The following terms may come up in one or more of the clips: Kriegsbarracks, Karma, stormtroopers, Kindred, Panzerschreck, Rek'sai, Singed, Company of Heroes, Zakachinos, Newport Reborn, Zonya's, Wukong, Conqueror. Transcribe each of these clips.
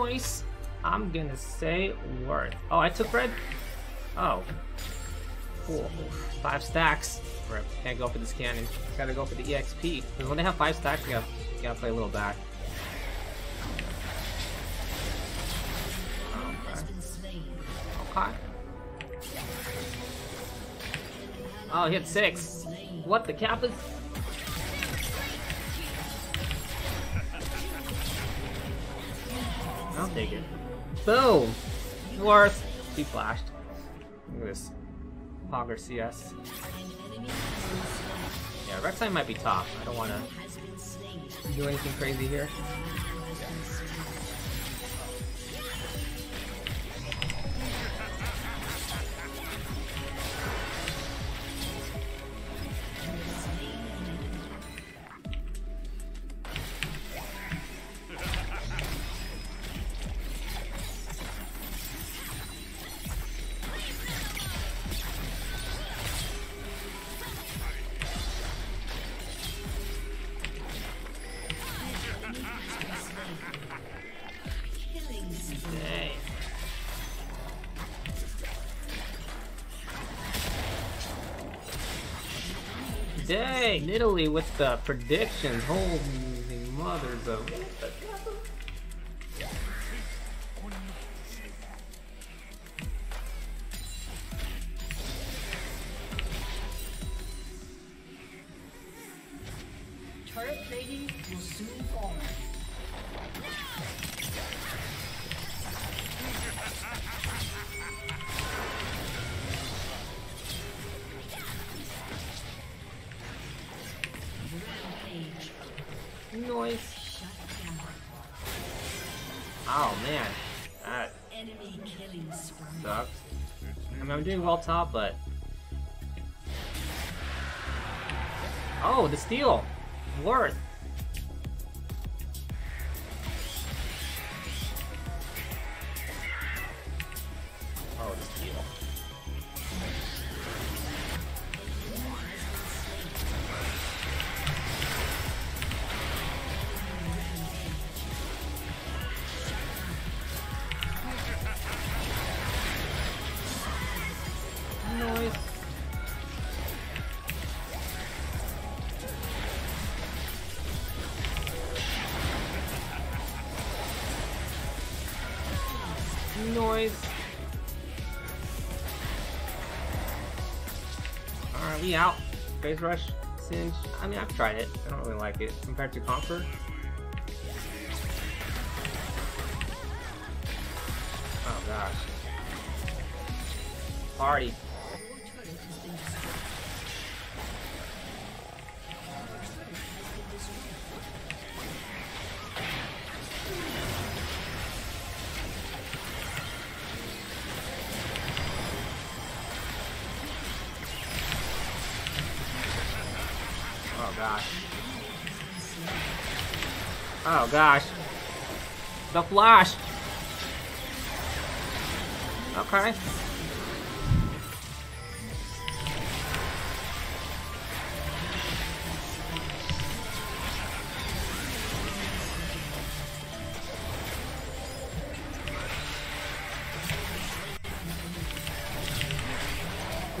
choice. I'm gonna say worth. Oh, I took red? Oh. Cool. 5 stacks. Rip. Can't go for this cannon. Gotta go for the EXP. Because when they have 5 stacks, you gotta play a little back. Okay. Oh, he hit 6. What the cap is? I'll take it. Boom! Worth! He flashed. Look at this. Hogger CS. Yeah, Rek'Sai might be top. I don't wanna do anything crazy here. Dang, Italy with the predictions. Holy mothers of... Turret plating will soon fall. Noise. Oh man, that sucks. I mean, I'm doing well top, but oh, the steal, worth. Oh, the steal. Noise. Alright, we out. Face rush, Singed. I mean, I've tried it. I don't really like it compared to Conqueror. Oh gosh. Party. Oh gosh. Oh gosh. The flash! Okay.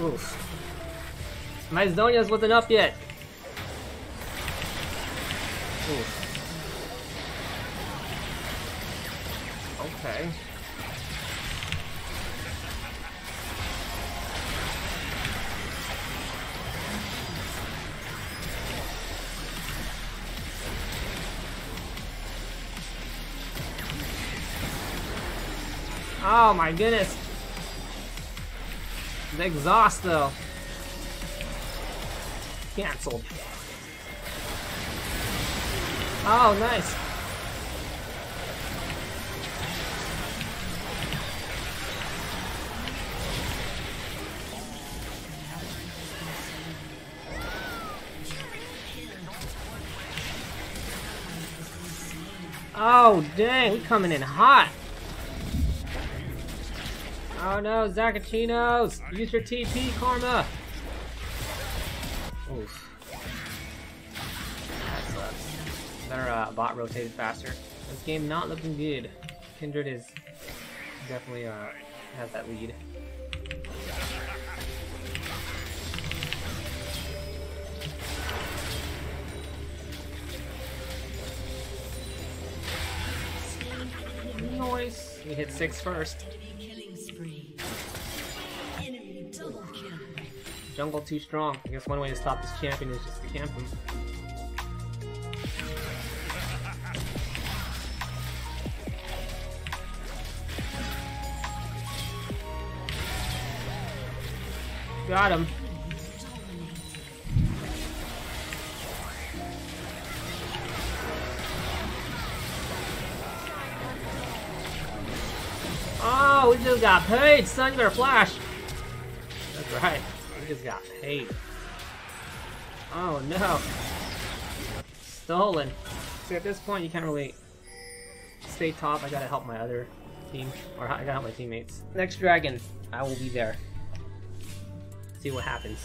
Oof. My Zonia's wasn't up yet. Okay. Oh my goodness. The exhaust though. Cancelled. Oh, nice. Oh, dang, we coming in hot. Oh no, Zakachinos, use your TP, Karma. Oof. Their bot rotated faster. This game not looking good. Kindred is definitely has that lead. Nice. We hit 6 first. Jungle too strong. I guess one way to stop this champion is just to camp him. Got him. Oh, we just got paid, Sungler Flash. That's right. We just got paid. Oh no. Stolen. See, at this point you can't really stay top. I gotta help my other team. Or I gotta help my teammates. Next dragon, I will be there. See what happens.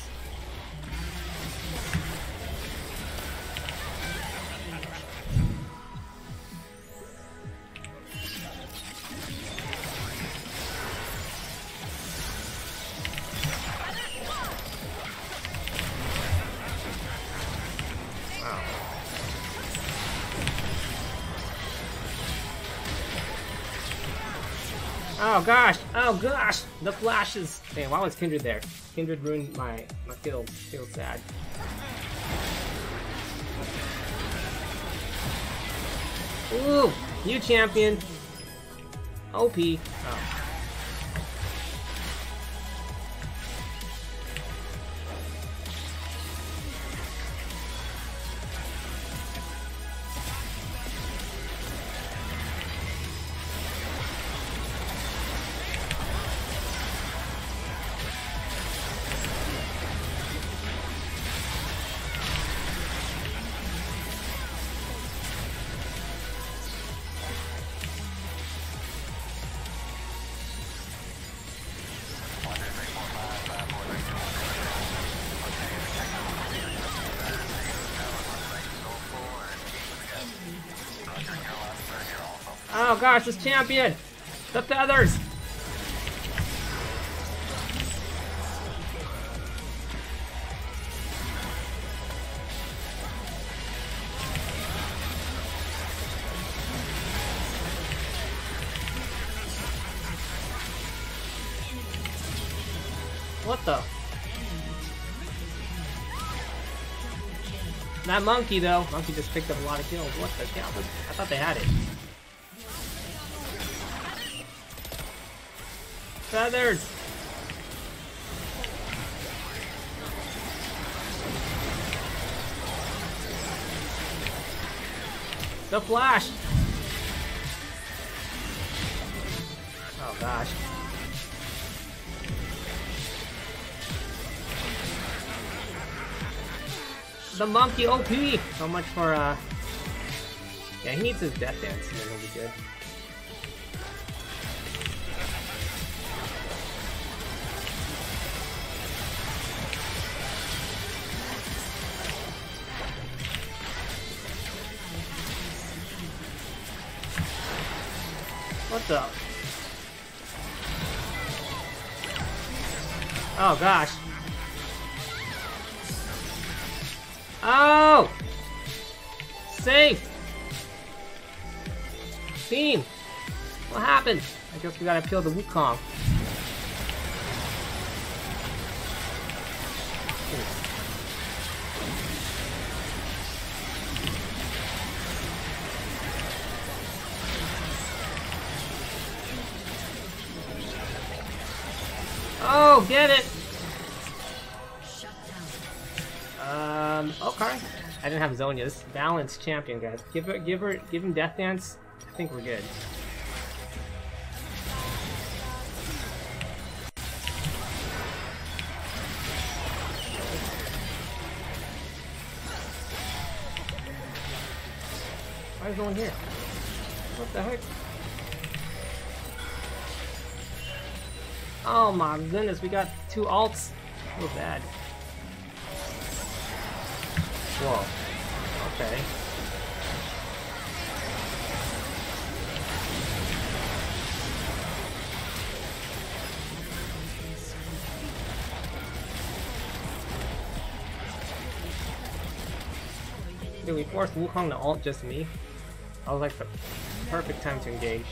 Wow. Oh gosh! Oh gosh! The flashes! Man, why was Kindred there? Kindred ruined my kills. Feels sad. Ooh! New champion! OP. Oh. Oh gosh, this champion! The feathers! What the? That monkey though, monkey just picked up a lot of kills. What the hell? I thought they had it. Feathers! The flash! Oh gosh. The monkey OP! So much for yeah, he needs his death dance and then he'll be good. What's up? Oh gosh. Oh! Safe! Team! What happened? I guess we gotta kill the Wukong. Oh, get it! Okay. I didn't have Zonya's. Balanced champion, guys. Give him death dance. I think we're good. Why is no one here? What the heck? Oh my goodness, we got 2 alts. So bad. Whoa. Okay. Did we force Wukong to ult just me? I was like the perfect time to engage.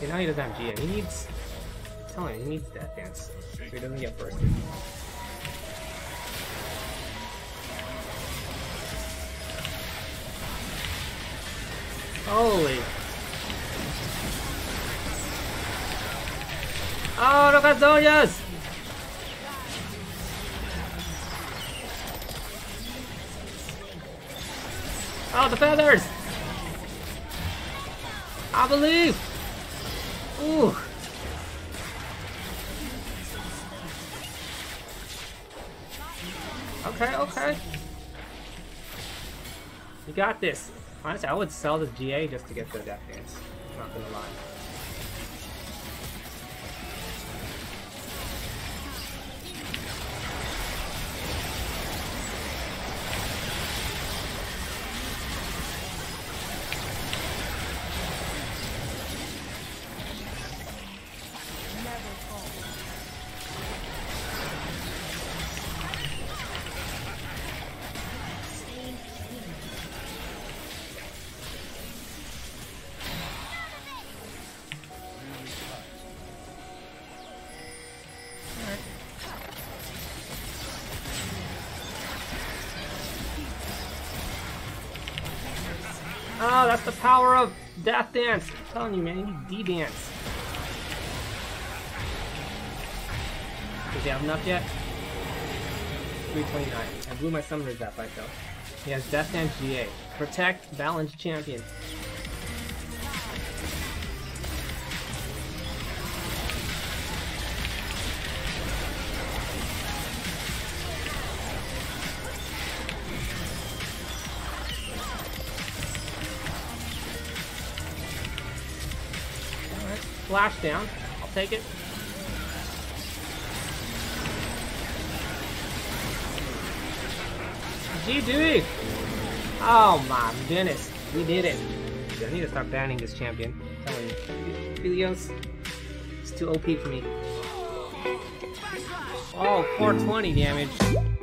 See, now he doesn't have GM. He needs... I'm telling him, he needs Death Dance. So he doesn't get bursted. Holy... Oh, look at Zoya's! Oh, the feathers! I believe! Ooh! Okay, okay. You got this. Honestly, I would sell this GA just to get the Death Dance. Not gonna lie. Oh, that's the power of Death Dance. I'm telling you, man, you need D-Dance. Does he have enough yet? 329. I blew my summoners that fight though. He has Death Dance GA. Protect, balance champion. Flash down. I'll take it. GG! Oh my goodness. We did it. I need to start banning this champion. I'm telling you. Filios, it's too OP for me. Oh, 420 damage.